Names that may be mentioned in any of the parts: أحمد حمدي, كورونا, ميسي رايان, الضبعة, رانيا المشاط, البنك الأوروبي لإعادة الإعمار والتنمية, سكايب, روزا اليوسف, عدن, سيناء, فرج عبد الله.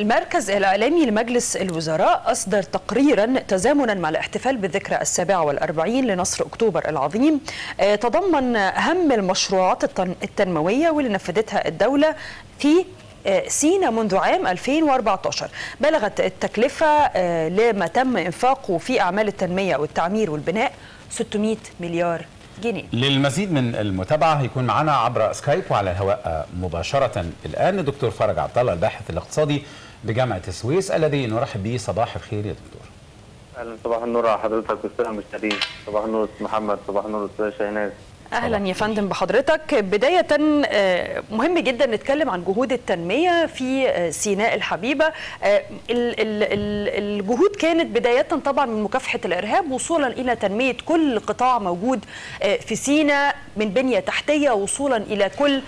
المركز الإعلامي لمجلس الوزراء أصدر تقريرا تزامنا مع الاحتفال بالذكرى السابعة والأربعين لنصر أكتوبر العظيم، تضمن أهم المشروعات التنموية واللي نفذتها الدولة في سينا منذ عام 2014. بلغت التكلفة لما تم إنفاقه في أعمال التنمية والتعمير والبناء 600 مليار جنيه. للمزيد من المتابعة هيكون معنا عبر سكايب وعلى الهواء مباشرة الآن دكتور فرج عبد الله، الباحث الاقتصادي بجامعة السويس، الذي نرحب به. صباح الخير يا دكتور. أهلا، صباح النور على حضرتك والسادة المشاهدين. صباح النور محمد، صباح النور الأستاذة شاهناز. أهلا يا فندم بحضرتك. بداية مهم جدا نتكلم عن جهود التنمية في سيناء الحبيبة. الجهود كانت بداية طبعا من مكافحة الإرهاب وصولا إلى تنمية كل قطاع موجود في سيناء من بنية تحتية، وصولا إلى كل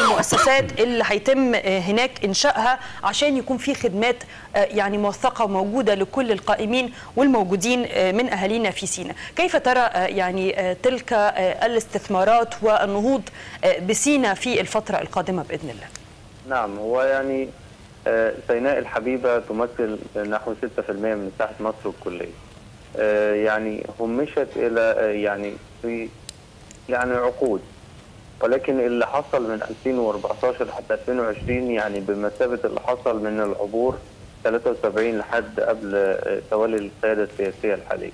المؤسسات اللي هيتم هناك إنشائها عشان يكون في خدمات يعني موثقة وموجودة لكل القائمين والموجودين من أهالينا في سيناء. كيف ترى يعني تلك الاستثمارات والنهوض بسينا في الفترة القادمة بإذن الله؟ نعم، هو يعني سيناء الحبيبة تمثل نحو 6% من مساحة مصر الكلية. يعني همشت إلى يعني في يعني عقود، ولكن اللي حصل من 2014 حتى 2020 يعني بمثابة اللي حصل من العبور 73 لحد قبل تولي القيادة السياسية الحالية.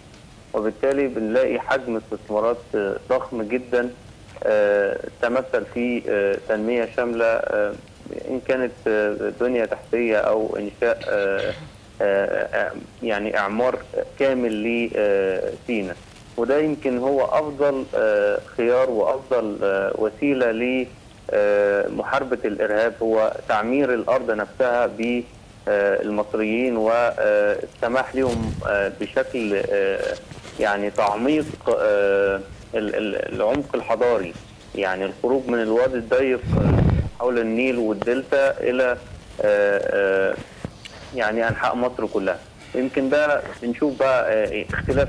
وبالتالي بنلاقي حجم استثمارات ضخم جدا تمثل في تنمية شاملة، إن كانت بنية تحتية أو إنشاء يعني إعمار كامل لسيناء. وده يمكن هو أفضل خيار وأفضل وسيلة لمحاربة الإرهاب، هو تعمير الأرض نفسها بالمصريين والسماح لهم بشكل يعني تعميق العمق الحضاري، يعني الخروج من الوادي الضيق حول النيل والدلتا الى يعني انحاء مصر كلها. يمكن ده بنشوف بقى اختلاف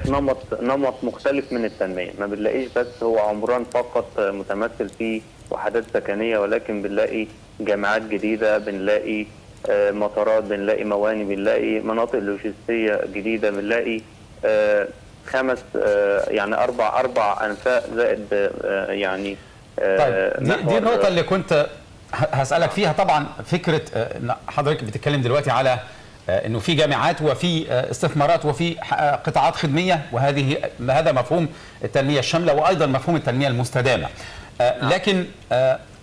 نمط مختلف من التنميه، ما بنلاقيش بس هو عمران فقط متمثل في وحدات سكنيه، ولكن بنلاقي جامعات جديده، بنلاقي مطارات، بنلاقي مواني، بنلاقي مناطق لوجستيه جديده، بنلاقي خمس يعني اربع انفاق زائد يعني. طيب دي النقطه اللي كنت هسالك فيها. طبعا فكره حضرتك بتتكلم دلوقتي على انه في جامعات وفي استثمارات وفي قطاعات خدميه، وهذه هذا مفهوم التنميه الشامله وايضا مفهوم التنميه المستدامه. لكن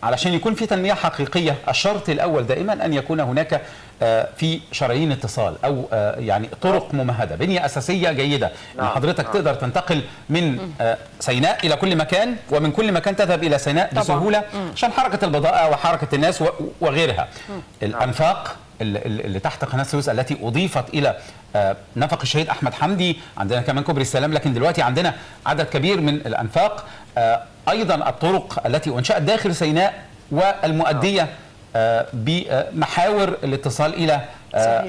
علشان يكون في تنميه حقيقيه الشرط الاول دائما ان يكون هناك في شرايين اتصال او يعني طرق ممهده، بنيه اساسيه جيده، ان حضرتك تقدر تنتقل من سيناء الى كل مكان ومن كل مكان تذهب الى سيناء بسهوله عشان حركه البضائع وحركه الناس وغيرها. الانفاق اللي تحت قناه السويس التي اضيفت الى نفق الشهيد احمد حمدي، عندنا كمان كوبري السلام، لكن دلوقتي عندنا عدد كبير من الانفاق. ايضا الطرق التي انشأت داخل سيناء والمؤديه بمحاور الاتصال الى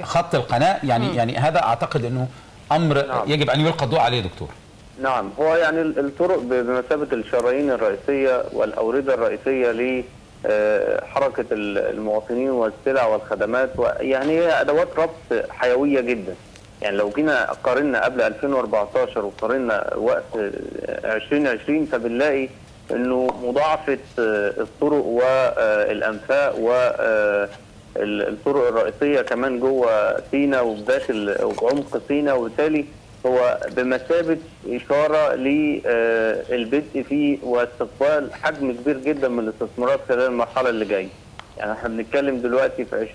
خط القناه، يعني هذا اعتقد انه امر يجب ان يلقى الضوء عليه دكتور. نعم، هو يعني الطرق بمثابه الشرايين الرئيسيه والاورده الرئيسيه لحركه المواطنين والسلع والخدمات، ويعني هي ادوات ربط حيويه جدا. يعني لو جينا قارنا قبل 2014 وقارنا وقت 2020 فبنلاقي انه مضاعفه الطرق والانفاق والطرق الرئيسيه كمان جوه سيناء وداخل عمق سيناء، وبالتالي هو بمثابه اشاره للبدء فيه واستقبال حجم كبير جدا من الاستثمارات خلال المرحله اللي جايه. يعني احنا بنتكلم دلوقتي في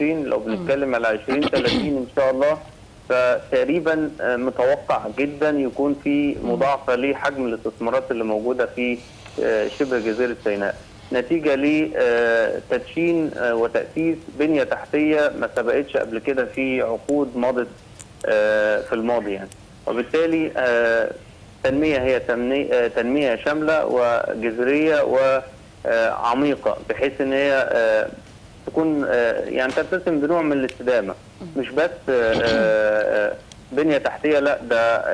2020، لو بنتكلم على 2030 ان شاء الله فتقريبا متوقع جدا يكون في مضاعفه لحجم الاستثمارات اللي موجوده في شبه جزيره سيناء، نتيجه لتدشين وتاسيس بنيه تحتيه ما سبقتش قبل كده في عقود مضت في الماضي يعني. وبالتالي التنميه هي تنميه شامله وجذريه وعميقه، بحيث ان هي تكون يعني تلتزم بنوع من الاستدامه، مش بس بنيه تحتيه، لا ده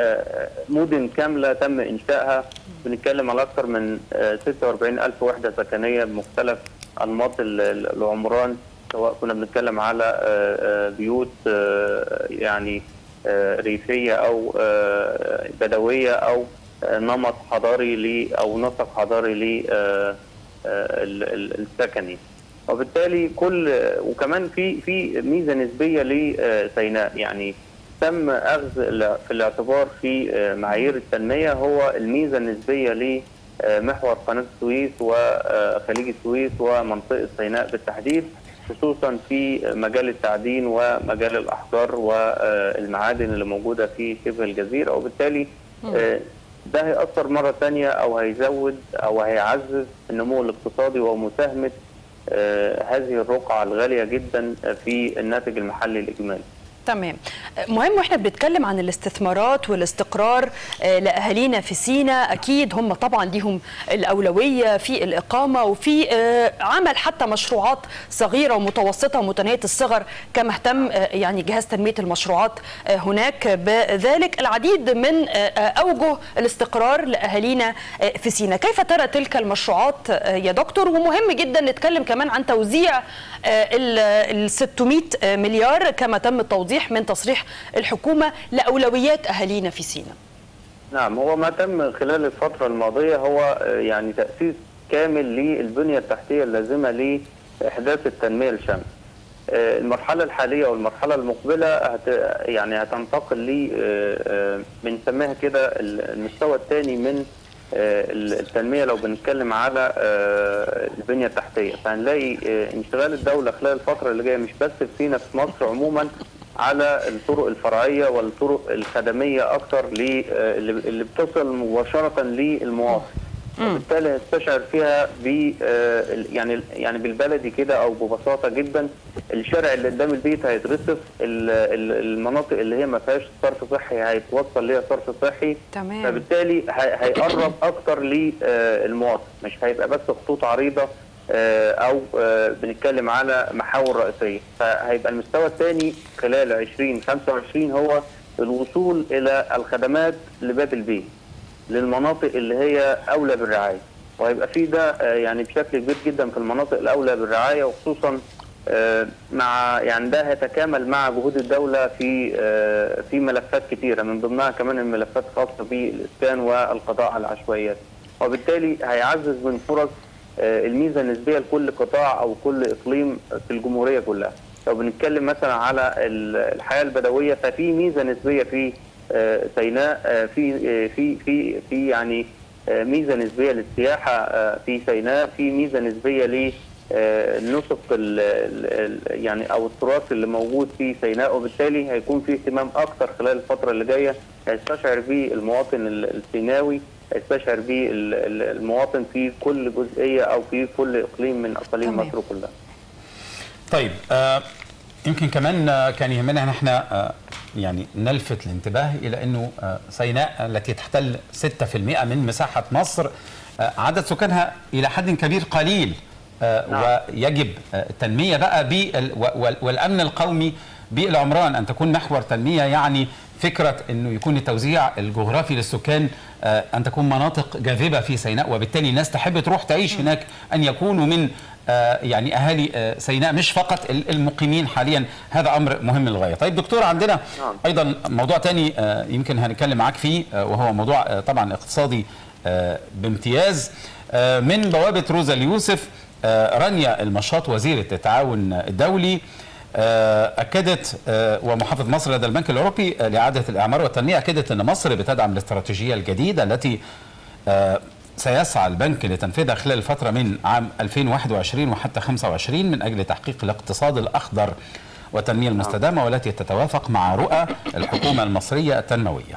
مدن كامله تم انشائها. بنتكلم على اكثر من 46,000 وحده سكنيه بمختلف انماط العمران، سواء كنا بنتكلم على بيوت يعني ريفيه او بدويه او نمط حضاري او نسق حضاري للسكني. وبالتالي وكمان في ميزه نسبيه لسيناء، يعني تم اخذ في الاعتبار في معايير التنميه هو الميزه النسبيه لمحور قناه السويس وخليج السويس ومنطقه سيناء بالتحديد، خصوصا في مجال التعدين ومجال الاحجار والمعادن اللي موجوده في شبه الجزيره. وبالتالي ده هيأثر مره ثانيه او هيزود او هيعزز النمو الاقتصادي ومساهمه هذه الرقعه الغاليه جدا في الناتج المحلي الاجمالي. تمام. مهم، واحنا بنتكلم عن الاستثمارات والاستقرار لاهالينا في سيناء، اكيد هم طبعا ليهم الاولويه في الاقامه وفي عمل حتى مشروعات صغيره ومتوسطه ومتناهيه الصغر، كما اهتم يعني جهاز تنميه المشروعات هناك بذلك العديد من اوجه الاستقرار لاهالينا في سيناء. كيف ترى تلك المشروعات يا دكتور؟ ومهم جدا نتكلم كمان عن توزيع ال 600 مليار كما تم التوضيح من تصريح الحكومة لأولويات أهالينا في سيناء. نعم، هو ما تم خلال الفترة الماضية هو يعني تأسيس كامل للبنية التحتية اللازمة لإحداث التنمية الشاملة. المرحلة الحالية والمرحلة المقبلة يعني هتنتقل بنسميها كده المستوى الثاني من التنمية لو بنتكلم على البنية التحتية، فهنلاقي انشغال الدولة خلال الفترة اللي جاية مش بس في سيناء، في مصر عموما، على الطرق الفرعيه والطرق الخدميه اكثر اللي بتصل مباشره للمواطن. وبالتالي هتستشعر فيها يعني بالبلدي كده او ببساطه جدا، الشارع اللي قدام البيت هيترصف، المناطق اللي هي ما فيهاش صرف صحي هيتوصل ليها صرف صحي. تمام. فبالتالي هيقرب اكثر للمواطن، مش هيبقى بس خطوط عريضه أو بنتكلم على محاور رئيسية. فهيبقى المستوى الثاني خلال 2025 هو الوصول إلى الخدمات لباب البيت للمناطق اللي هي أولى بالرعاية، وهيبقى في ده يعني بشكل كبير جدا في المناطق الأولى بالرعاية، وخصوصا مع يعني ده هيتكامل مع جهود الدولة في ملفات كثيرة، من ضمنها كمان الملفات الخاصة بالإسكان والقضاء على العشوائيات. وبالتالي هيعزز من فرص الميزه النسبيه لكل قطاع او كل اقليم في الجمهوريه كلها. لو بنتكلم مثلا على الحياه البدويه، ففي ميزه نسبيه في سيناء، في في في في يعني ميزه نسبيه للسياحه في سيناء، في ميزه نسبيه للنسق يعني او التراث اللي موجود في سيناء. وبالتالي هيكون في اهتمام اكثر خلال الفتره اللي جايه هيستشعر به المواطن السيناوي، هيستشعر به المواطن في كل جزئيه او في كل اقليم من اقاليم مصر كلها. طيب، يمكن كمان كان يهمنا ان احنا يعني نلفت الانتباه الى انه سيناء التي تحتل 6% من مساحه مصر، عدد سكانها الى حد كبير قليل. نعم. ويجب التنميه بقى والامن القومي بالعمران ان تكون محور تنميه، يعني فكرة أنه يكون التوزيع الجغرافي للسكان أن تكون مناطق جاذبة في سيناء، وبالتالي الناس تحب تروح تعيش هناك، أن يكونوا من يعني أهالي سيناء مش فقط المقيمين حاليا. هذا أمر مهم للغاية. طيب دكتور، عندنا أيضا موضوع تاني يمكن هنتكلم معاك فيه، وهو موضوع طبعا اقتصادي بامتياز. من بوابة روزا اليوسف، رانيا المشاط وزيرة التعاون الدولي أكدت، ومحافظ مصر لدى البنك الأوروبي لإعادة الإعمار والتنمية، أكدت أن مصر بتدعم الاستراتيجية الجديدة التي سيسعى البنك لتنفيذها خلال الفترة من عام 2021 وحتى 25 من أجل تحقيق الاقتصاد الأخضر والتنمية المستدامة، والتي تتوافق مع رؤى الحكومة المصرية التنموية.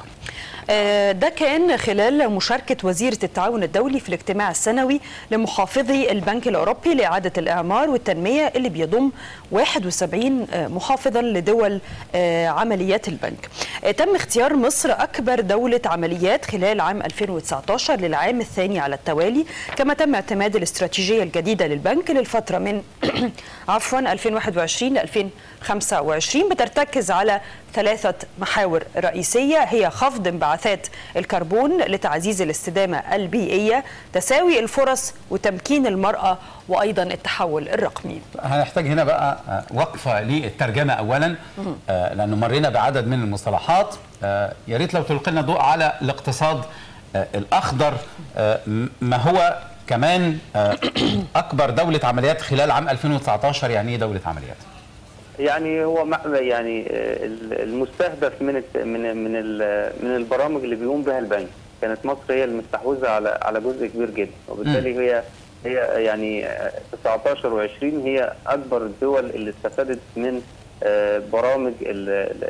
ده كان خلال مشاركة وزيرة التعاون الدولي في الاجتماع السنوي لمحافظي البنك الأوروبي لإعادة الإعمار والتنمية، اللي بيضم 71 محافظا لدول عمليات البنك. تم اختيار مصر أكبر دولة عمليات خلال عام 2019 للعام الثاني على التوالي، كما تم اعتماد الاستراتيجية الجديدة للبنك للفترة من 2021 ل 2025، بترتكز على ثلاثة محاور رئيسية هي خفض انبعاثات الكربون لتعزيز الاستدامة البيئية، تساوي الفرص، وتمكين المرأة، وأيضا التحول الرقمي. هنحتاج هنا بقى وقفة للترجمة أولا، لأنه مرينا بعدد من المصطلحات. يا ريت لو تلقي لنا ضوء على الاقتصاد الأخضر، ما هو كمان أكبر دولة عمليات خلال عام 2019. يعني دولة عمليات يعني هو يعني المستهدف من البرامج اللي بيقوم بها البنك. كانت مصر هي المستحوذه على جزء كبير جدا، وبالتالي هي يعني 19 و20 هي اكبر الدول اللي استفادت من برامج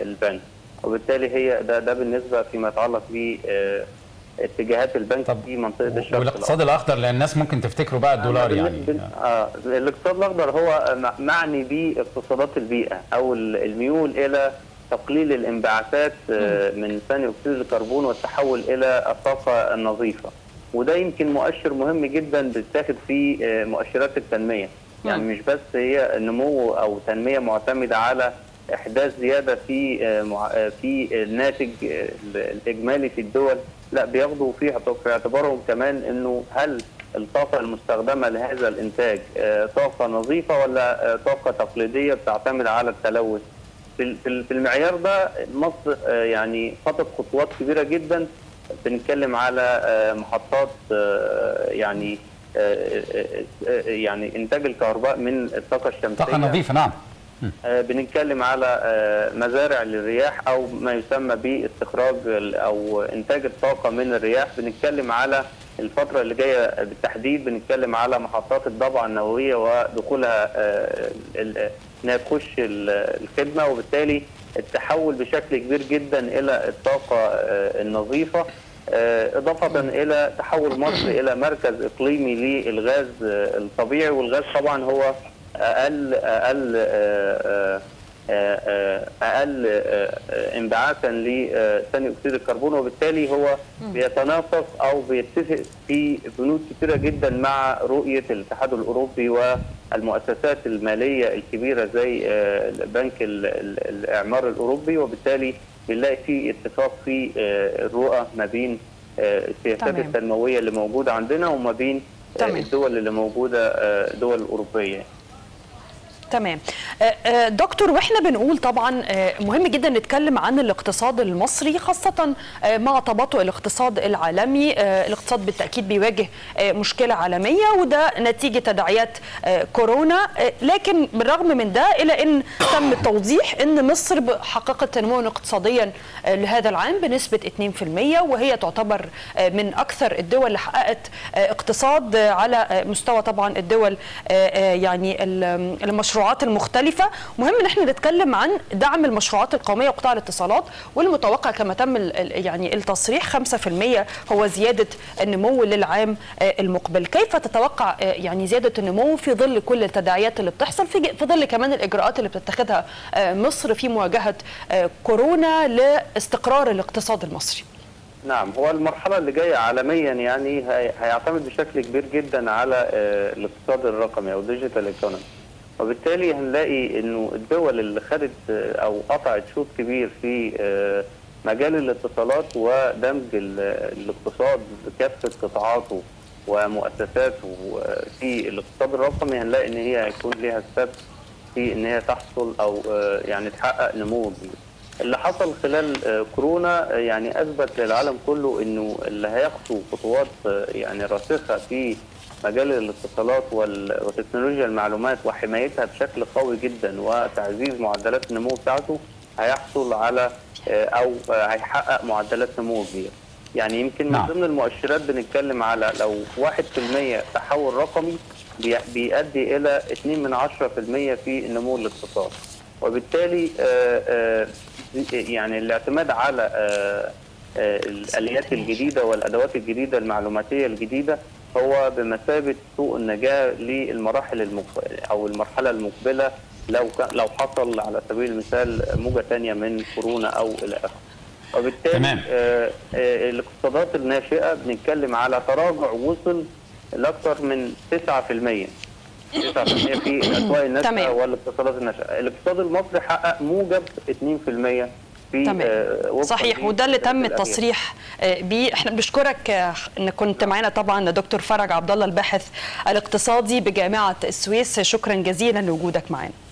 البنك، وبالتالي هي ده بالنسبه فيما يتعلق ب اتجاهات البنك في منطقه الشرق. والاقتصاد الاخضر، لان الناس ممكن تفتكروا بقى الدولار. يعني الاقتصاد الاخضر هو معني باقتصادات البيئه او الميول الى تقليل الانبعاثات من ثاني اكسيد الكربون والتحول الى الطاقه النظيفه، وده يمكن مؤشر مهم جدا بيتاخد في مؤشرات التنميه. يعني مش بس هي نمو او تنميه معتمده على احداث زياده في الناتج الاجمالي في الدول، لا بياخدوا في اعتبارهم كمان انه هل الطاقه المستخدمه لهذا الانتاج طاقه نظيفه ولا طاقه تقليديه بتعتمد على التلوث. في المعيار ده مصر يعني خطت خطوات كبيره جدا. بنتكلم على محطات يعني انتاج الكهرباء من الطاقه الشمسيه، طاقه نظيفه. نعم، بنتكلم على مزارع للرياح او ما يسمى باستخراج او انتاج الطاقه من الرياح. بنتكلم على الفتره اللي جايه بالتحديد، بنتكلم على محطات الضبعه النوويه ودخولها انها تخش الخدمه، وبالتالي التحول بشكل كبير جدا الى الطاقه النظيفه، اضافه الى تحول مصر الى مركز اقليمي للغاز الطبيعي. والغاز طبعا هو أقل انبعاثا لثاني أكسيد الكربون، وبالتالي هو بيتنافس أو بيتفق في بنود كثيرة جدا مع رؤية الاتحاد الأوروبي والمؤسسات المالية الكبيرة زي بنك الإعمار الأوروبي، وبالتالي بنلاقي في اتفاق في الرؤى ما بين السياسات التنموية اللي موجودة عندنا وما بين الدول اللي موجودة دول أوروبية. تمام دكتور، واحنا بنقول طبعا مهم جدا نتكلم عن الاقتصاد المصري خاصة مع تباطؤ الاقتصاد العالمي. الاقتصاد بالتأكيد بيواجه مشكلة عالمية، وده نتيجة تداعيات كورونا، لكن بالرغم من ده إلى أن تم التوضيح أن مصر حققت تنموا اقتصاديا لهذا العام بنسبة 2%، وهي تعتبر من أكثر الدول اللي حققت اقتصاد على مستوى طبعا الدول يعني المشروع المختلفة. مهم ان احنا نتكلم عن دعم المشروعات القومية وقطاع الاتصالات، والمتوقع كما تم يعني التصريح 5% هو زيادة النمو للعام المقبل. كيف تتوقع يعني زيادة النمو في ظل كل التداعيات اللي بتحصل، في ظل كمان الإجراءات اللي بتتخذها مصر في مواجهة كورونا لاستقرار الاقتصاد المصري؟ نعم، هو المرحلة اللي جاية عالميا يعني هيعتمد بشكل كبير جدا على الاقتصاد الرقمي او ديجيتال ايكونومي، وبالتالي هنلاقي انه الدول اللي خدت او قطعت شوط كبير في مجال الاتصالات ودمج الاقتصاد بكافه قطاعاته ومؤسساته في الاقتصاد الرقمي، هنلاقي ان هي هيكون ليها سبب في ان هي تحصل او يعني تحقق نمو. اللي حصل خلال كورونا يعني اثبت للعالم كله انه اللي هيخطو خطوات يعني راسخه في مجال الاتصالات وتكنولوجيا المعلومات وحمايتها بشكل قوي جدا وتعزيز معدلات النمو بتاعته هيحصل على او هيحقق معدلات نمو كبيره. يعني يمكن من ضمن المؤشرات بنتكلم على لو 1% تحول رقمي بيؤدي الى 0.2% في نمو الاقتصاد، وبالتالي يعني الاعتماد على الاليات الجديده والادوات الجديده المعلوماتيه الجديده هو بمثابه سوق النجاه للمراحل او المرحله المقبله لو حصل على سبيل المثال موجه ثانيه من كورونا او الى اخره. وبالتالي الاقتصادات الناشئه بنتكلم على تراجع وصل لاكثر من 9% في الاسواق الناشئه والاقتصادات الناشئه. الاقتصاد المصري حقق موجب 2%، صحيح، وده اللي تم التصريح بيه. احنا بنشكرك ان كنت معانا طبعا دكتور فرج عبد الله الباحث الاقتصادي بجامعة السويس، شكرا جزيلا لوجودك معانا.